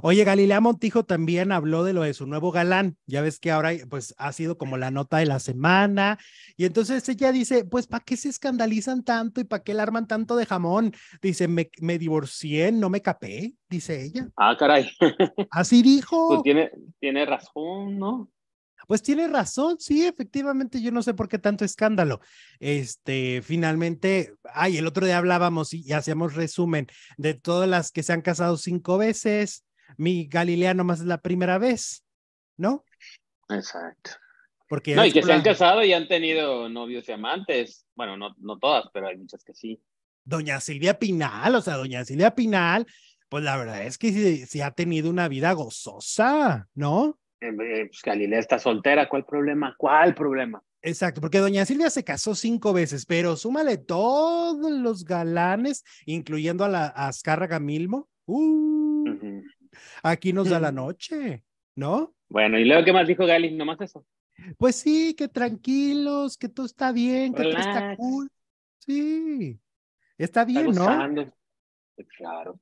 Oye, Galilea Montijo también habló de lo de su nuevo galán. Ya ves que ahora pues ha sido como la nota de la semana. Y entonces ella dice, pues ¿para qué se escandalizan tanto y para qué le arman tanto de jamón? Dice, me divorcié, no me capé, dice ella. Ah, caray. Así dijo. Pues tiene razón, ¿no? Pues tiene razón, sí, efectivamente, yo no sé por qué tanto escándalo. Finalmente, el otro día hablábamos y hacíamos resumen de todas las que se han casado 5 veces, mi Galilea nomás es la primera vez, ¿no? Exacto. Porque no, y que se han casado y han tenido novios y amantes, bueno, no todas, pero hay muchas que sí. Doña Silvia Pinal, pues la verdad es que sí ha tenido una vida gozosa, ¿no? Pues Galilea está soltera, ¿cuál problema? Exacto, porque doña Silvia se casó 5 veces, pero súmale todos los galanes, incluyendo a la Azcárraga Milmo. Uh-huh. Aquí nos da la noche, ¿no? Bueno, y luego, ¿qué más dijo Gali? ¿Nomás eso? Pues sí, que tranquilos, que todo está bien, que todo está cool. Sí, está bien, ¿no? Claro.